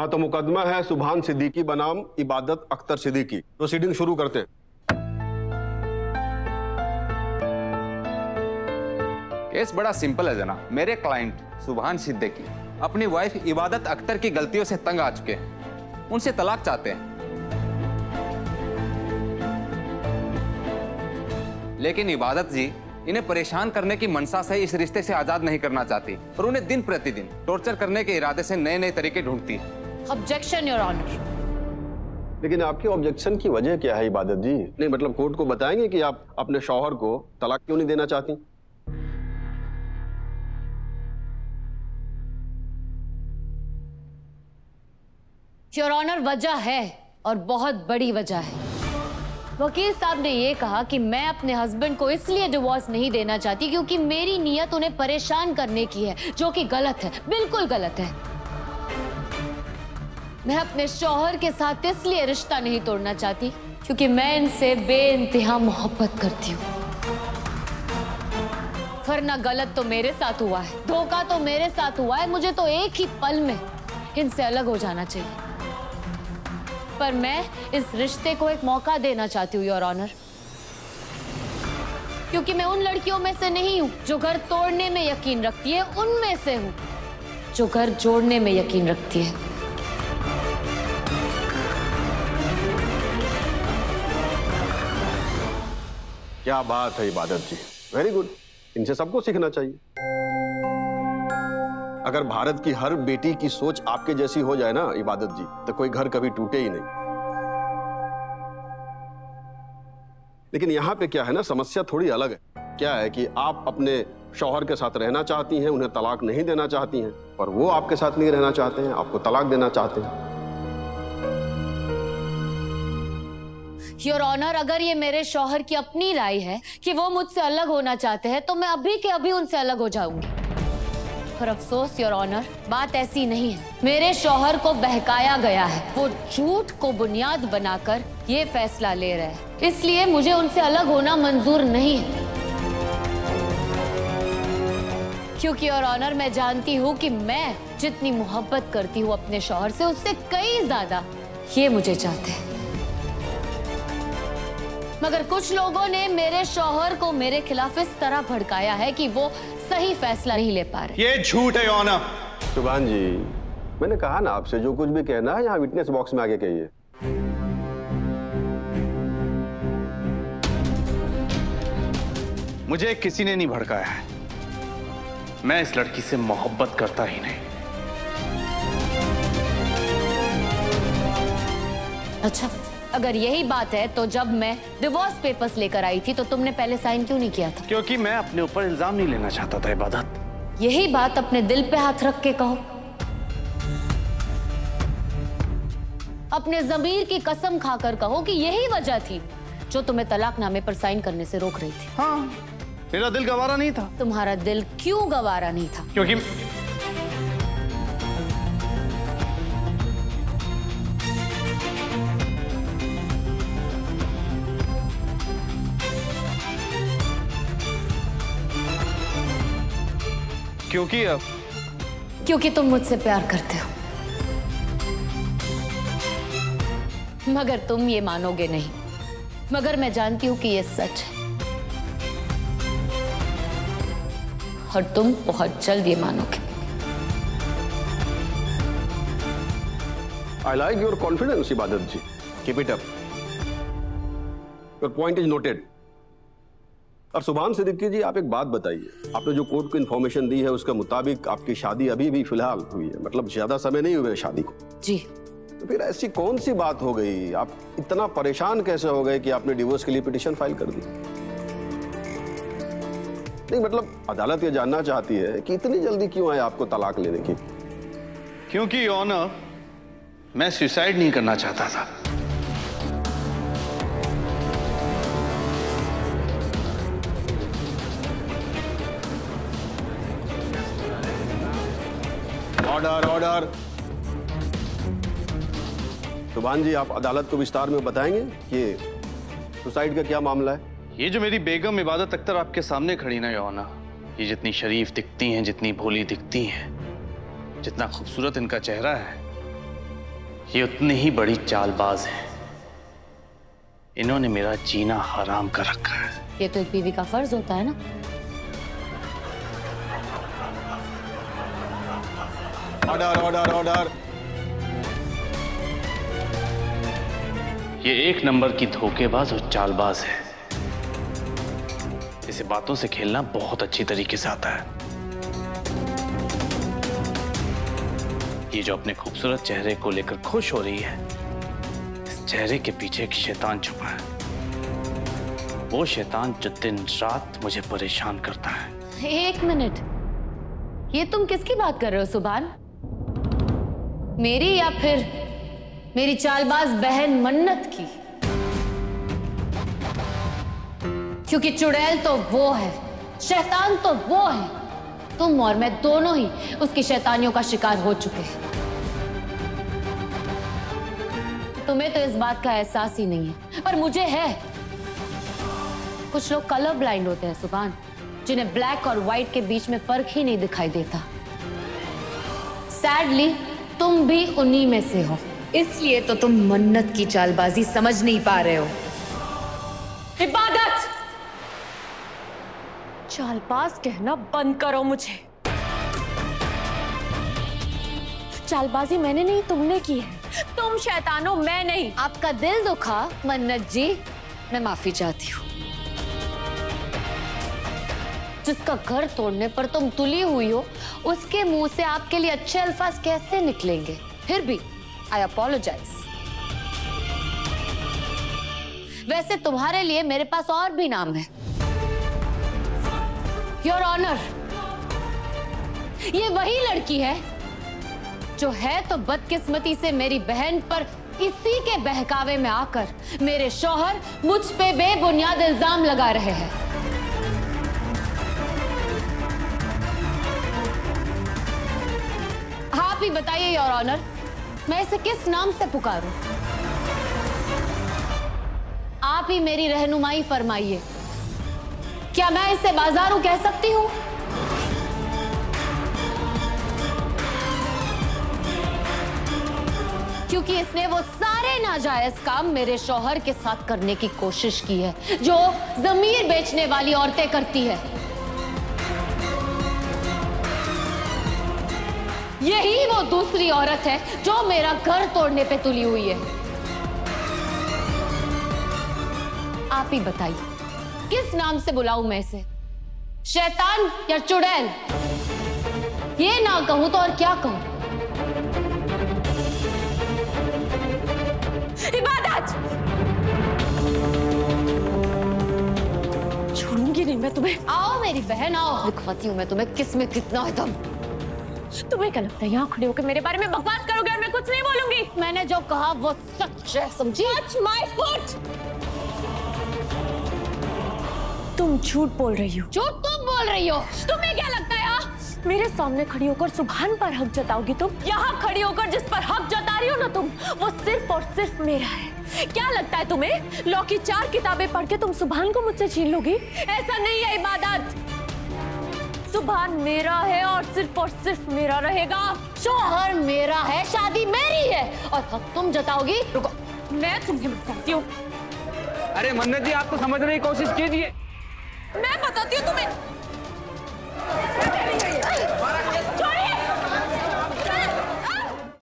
हाँ, तो मुकदमा है सुभान सिद्दीकी बनाम इबादत अख्तर सिद्दीकी। प्रोसीडिंग शुरू करते हैं। केस बड़ा सिंपल है जना। मेरे क्लाइंट सुभान सिद्दीकी अपनी वाइफ इबादत अख्तर की गलतियों से तंग आ चुके हैं, उनसे तलाक चाहते हैं। लेकिन इबादत जी इन्हें परेशान करने की मनसा से इस रिश्ते से आजाद नहीं करना चाहती और उन्हें दिन प्रतिदिन टॉर्चर करने के इरादे से नए नए तरीके ढूंढती है। Objection your honour. लेकिन आपके ऑब्जेक्शन की वजह क्या है इबादत जी? नहीं मतलब कोर्ट को बताएंगे कि आप अपने शौहर को तलाक क्यों नहीं देना चाहती? योर ऑनर वजह है और बहुत बड़ी वजह है। वकील साहब ने ये कहा कि मैं अपने हस्बैंड को इसलिए डिवोर्स नहीं देना चाहती क्योंकि मेरी नीयत उन्हें परेशान करने की है, जो कि गलत है, बिल्कुल गलत है। मैं अपने शौहर के साथ इसलिए रिश्ता नहीं तोड़ना चाहती क्योंकि मैं इनसे बेइंतहा मोहब्बत करती हूँ। वरना गलत तो मेरे साथ हुआ है, धोखा तो मेरे साथ हुआ है, मुझे तो एक ही पल में इनसे अलग हो जाना चाहिए। पर मैं इस रिश्ते को एक मौका देना चाहती हूँ योर ऑनर, क्योंकि मैं उन लड़कियों में से नहीं हूँ जो घर तोड़ने में यकीन रखती है, उनमें से हूँ जो घर जोड़ने में यकीन रखती है। क्या बात है इबादत जी, वेरी गुड। इनसे सबको सीखना चाहिए। अगर भारत की हर बेटी की सोच आपके जैसी हो जाए ना इबादत जी, तो कोई घर कभी टूटे ही नहीं। लेकिन यहाँ पे क्या है ना, समस्या थोड़ी अलग है। क्या है कि आप अपने शौहर के साथ रहना चाहती हैं, उन्हें तलाक नहीं देना चाहती हैं, पर वो आपके साथ नहीं रहना चाहते हैं, आपको तलाक देना चाहते हैं। योर ऑनर, अगर ये मेरे शौहर की अपनी राय है कि वो मुझसे अलग होना चाहते हैं तो मैं अभी के अभी उनसे अलग हो जाऊंगी। पर अफसोस योर ऑनर, बात ऐसी नहीं है। मेरे शौहर को बहकाया गया है, वो झूठ को बुनियाद बनाकर ये फैसला ले रहे हैं, इसलिए मुझे उनसे अलग होना मंजूर नहीं है। क्योंकि योर ऑनर, मैं जानती हूँ कि मैं जितनी मोहब्बत करती हूँ अपने शौहर से, उससे कई ज्यादा ये मुझे चाहते हैं। मगर कुछ लोगों ने मेरे शौहर को मेरे खिलाफ इस तरह भड़काया है कि वो सही फैसला नहीं ले पा रहे। ये झूठ है योना। सुभान जी, मैंने कहा ना आपसे, जो कुछ भी कहना है यहाँ विटनेस बॉक्स में आके कहिए। मुझे किसी ने नहीं भड़काया है। मैं इस लड़की से मोहब्बत करता ही नहीं। अच्छा, अगर यही बात है तो जब मैं डिवोर्स पेपर्स लेकर आई थी तो तुमने पहले साइन क्यों नहीं किया था? क्योंकि मैं अपने ऊपर इल्जाम नहीं लेना चाहता था इबादत। यही बात अपने दिल पे हाथ रख के कहो, अपने जमीर की कसम खाकर कहो कि यही वजह थी जो तुम्हें तलाकनामे पर साइन करने से रोक रही थी। हाँ, मेरा दिल गवारा नहीं था। तुम्हारा दिल क्यों गवारा नहीं था? क्योंकि क्योंकि अब क्योंकि तुम मुझसे प्यार करते हो। मगर तुम ये मानोगे नहीं, मगर मैं जानती हूं कि ये सच है और तुम बहुत जल्द ये मानोगे। I like your confidence Ibadat ji, keep it up, your point is noted. और सुभान सिद्दीकी जी, आप एक बात बताइए, आपने जो कोर्ट को इन्फॉर्मेशन दी है उसके मुताबिक आपकी शादी अभी भी फिलहाल हुई है, मतलब ज्यादा समय नहीं हुए शादी को। जी, तो फिर ऐसी कौन सी बात हो गई, आप इतना परेशान कैसे हो गए कि आपने डिवोर्स के लिए पिटीशन फाइल कर दी? नहीं मतलब अदालत ये जानना चाहती है कि इतनी जल्दी क्यों आए आपको तलाक लेने की? क्योंकि ऑनर, मैं सुसाइड नहीं करना चाहता था। Order, order. सुभान जी, आप अदालत को विस्तार में बताएंगे कि सुसाइड का क्या मामला है? ये जो मेरी बेगम इबादत अख्तर आपके सामने खड़ी ना योना, ये जितनी शरीफ दिखती हैं, जितनी भोली दिखती हैं, जितना खूबसूरत इनका चेहरा है, ये उतनी ही बड़ी चालबाज है। इन्होंने मेरा जीना हराम कर रखा है। ये तो एक बीवी का फर्ज होता है ना। Order order order. ये एक नंबर की धोखेबाज और चालबाज है। इसे बातों से खेलना बहुत अच्छी तरीके से आता है। ये जो अपने खूबसूरत चेहरे को लेकर खुश हो रही है, इस चेहरे के पीछे एक शैतान छुपा है। वो शैतान जो दिन रात मुझे परेशान करता है। एक मिनट, ये तुम किसकी बात कर रहे हो सुभान? मेरी या फिर मेरी चालबाज बहन मन्नत की? क्योंकि चुड़ैल तो वो है, शैतान तो वो है। तुम और मैं दोनों ही उसकी शैतानियों का शिकार हो चुके हैं। तुम्हें तो इस बात का एहसास ही नहीं है, पर मुझे है। कुछ लोग कलर ब्लाइंड होते हैं सुभान, जिन्हें ब्लैक और व्हाइट के बीच में फर्क ही नहीं दिखाई देता। सैडली तुम भी उन्हीं में से हो। इसलिए तो तुम मन्नत की चालबाजी समझ नहीं पा रहे हो। इबादत, चालबाज कहना बंद करो मुझे। चालबाजी मैंने नहीं, तुमने की है। तुम शैतानो, मैं नहीं। आपका दिल दुखा मन्नत जी, मैं माफी चाहती हूँ। जिसका घर तोड़ने पर तुम तुली हुई हो, उसके मुंह से आपके लिए अच्छे अल्फाज कैसे निकलेंगे? फिर भी I apologize। वैसे तुम्हारे लिए मेरे पास और भी नाम है, योर ऑनर। ये वही लड़की है जो है तो बदकिस्मती से मेरी बहन, पर इसी के बहकावे में आकर मेरे शौहर मुझ पे बेबुनियाद इल्जाम लगा रहे हैं। आप ही बताइए योर ऑनर, मैं इसे किस नाम से पुकारूं? आप ही मेरी रहनुमाई फरमाइए। क्या मैं इसे बाजारू कह सकती हूं? क्योंकि इसने वो सारे नाजायज काम मेरे शौहर के साथ करने की कोशिश की है जो जमीर बेचने वाली औरतें करती है। यही वो दूसरी औरत है जो मेरा घर तोड़ने पे तुली हुई है। आप ही बताइए किस नाम से बुलाऊं मैं इसे, शैतान या चुड़ैल? ये ना कहूं तो और क्या कहूं? इबादत, छोड़ूंगी नहीं मैं तुम्हें। आओ मेरी बहन, आओ, दिखाती हूं मैं तुम्हें किस में कितना है दम। तुम्हें क्या लगता है यहाँ खड़े होकर मेरे बारे में बकवास करोगे और मैं कुछ नहीं बोलूंगी? मैंने जो कहा वो सच है, समझी? Touch my foot! तुम झूठ बोल रही हो। झूठ तुम बोल रही हो। तुम्हें क्या लगता है यार? मेरे सामने खड़ी होकर सुभान पर हक जताओगी तुम? यहाँ खड़ी होकर जिस पर हक जता रही हो ना तुम, वो सिर्फ और सिर्फ मेरा है। क्या लगता है तुम्हें लॉ की 4 किताबें पढ़ के तुम सुभान को मुझसे छीन लोगी? ऐसा नहीं है इबादत। सुभान मेरा है और सिर्फ मेरा रहेगा। शोहर मेरा है, शादी मेरी है, और हक तुम जताओगी? रुको, मैं तुम्हें बताती हूँ। अरे मन्नत जी, आप तो समझने की कोशिश कीजिए। मैं बताती हूँ तुम्हें।